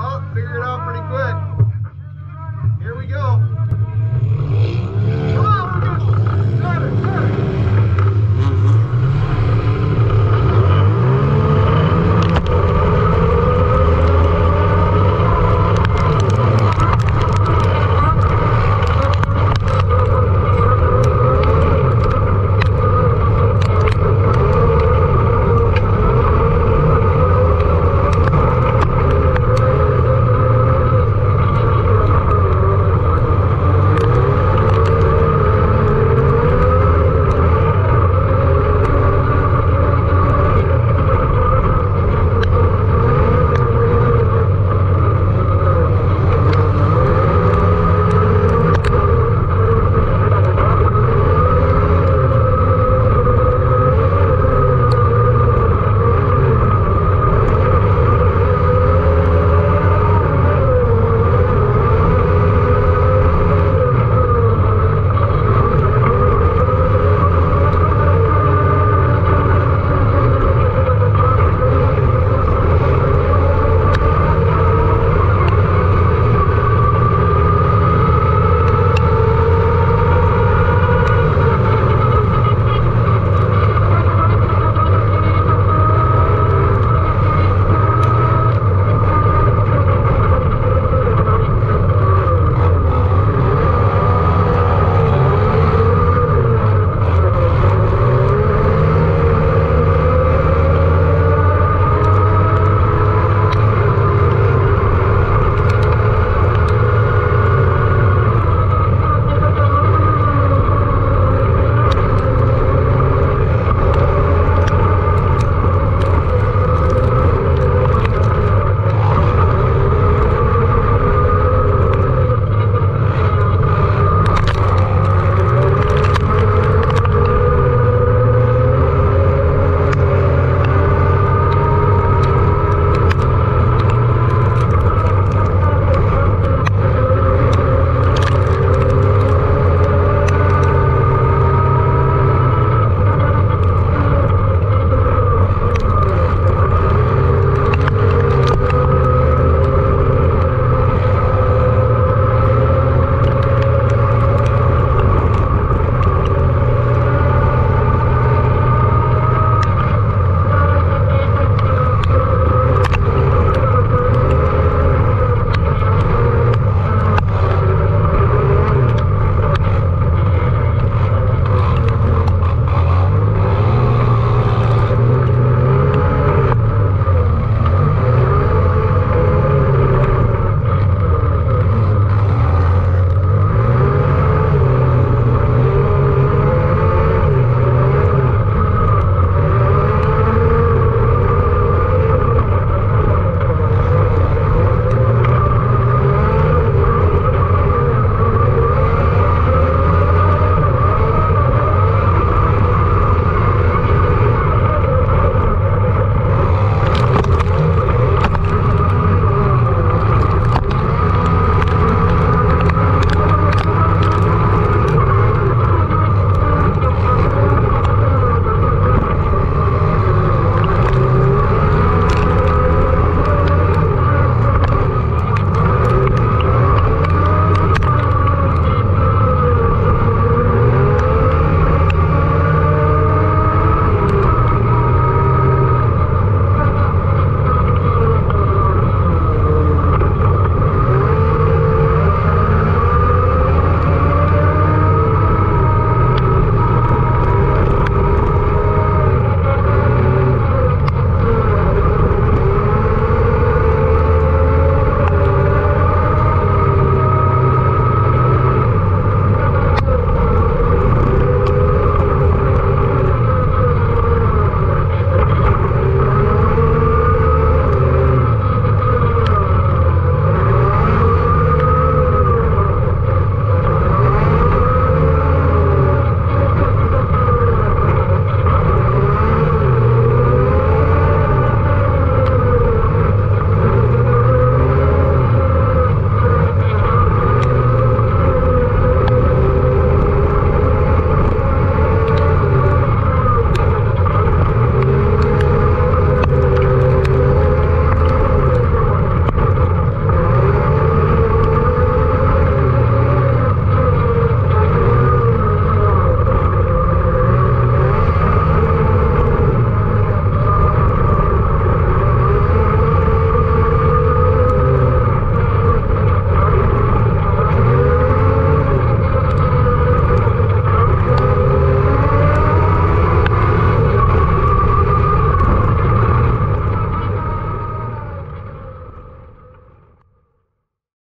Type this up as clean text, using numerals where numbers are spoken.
Well, figured it out pretty quick. Here we go.